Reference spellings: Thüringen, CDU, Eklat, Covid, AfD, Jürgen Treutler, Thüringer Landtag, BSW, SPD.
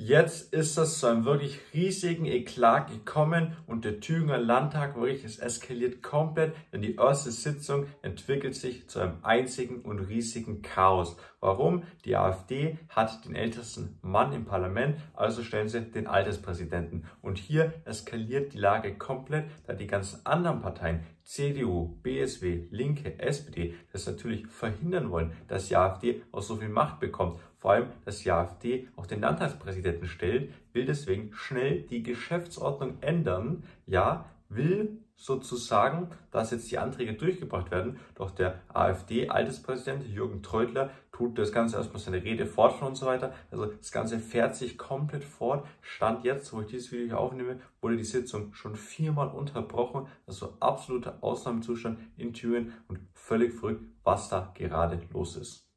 Jetzt ist es zu einem wirklich riesigen Eklat gekommen und der Thüringer Landtag, wirklich, es eskaliert komplett, denn die erste Sitzung entwickelt sich zu einem einzigen und riesigen Chaos. Warum? Die AfD hat den ältesten Mann im Parlament, also stellen sie den Alterspräsidenten. Und hier eskaliert die Lage komplett, da die ganzen anderen Parteien, CDU, BSW, Linke, SPD, das natürlich verhindern wollen, dass die AfD auch so viel Macht bekommt. Vor allem, dass die AfD auch den Landtagspräsidenten stellt, will deswegen schnell die Geschäftsordnung ändern. Ja, will sozusagen, dass jetzt die Anträge durchgebracht werden. Doch der AfD-Alterspräsident Jürgen Treutler tut das Ganze erstmal seine Rede fortführen und so weiter. Also das Ganze fährt sich komplett fort. Stand jetzt, wo ich dieses Video hier aufnehme, wurde die Sitzung schon 4-mal unterbrochen. Also absoluter Ausnahmezustand in Thüringen und völlig verrückt, was da gerade los ist.